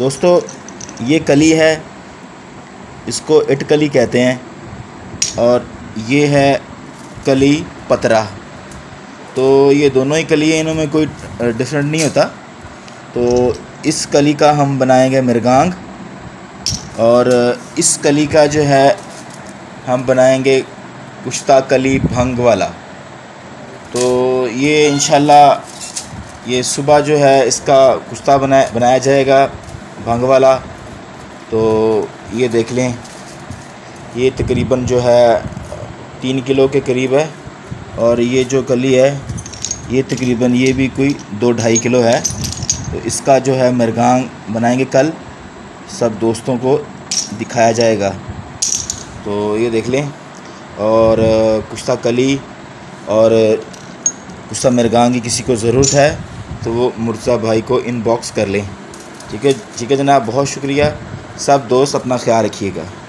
दोस्तों ये कली है, इसको इट कली कहते हैं, और ये है कली पतरा। तो ये दोनों ही कली है, इनमें कोई डिफरेंट नहीं होता। तो इस कली का हम बनाएंगे मृगांग, और इस कली का जो है हम बनाएंगे कुष्ठा कली भंग वाला। तो ये इंशाल्लाह ये सुबह जो है इसका कुष्ठा बनाया जाएगा भंग वाला। तो ये देख लें, ये तकरीबन जो है 3 किलो के करीब है, और ये जो कली है ये तकरीबन ये भी कोई 2-2.5 किलो है। तो इसका जो है मृगांग बनाएंगे, कल सब दोस्तों को दिखाया जाएगा। तो ये देख लें, और कुष्ठा कली और कुष्ठा मृगांग की किसी को ज़रूरत है तो वो मुर्ज़ा भाई को इनबॉक्स कर लें। ठीक है जनाब, बहुत शुक्रिया। सब दोस्त अपना ख्याल रखिएगा।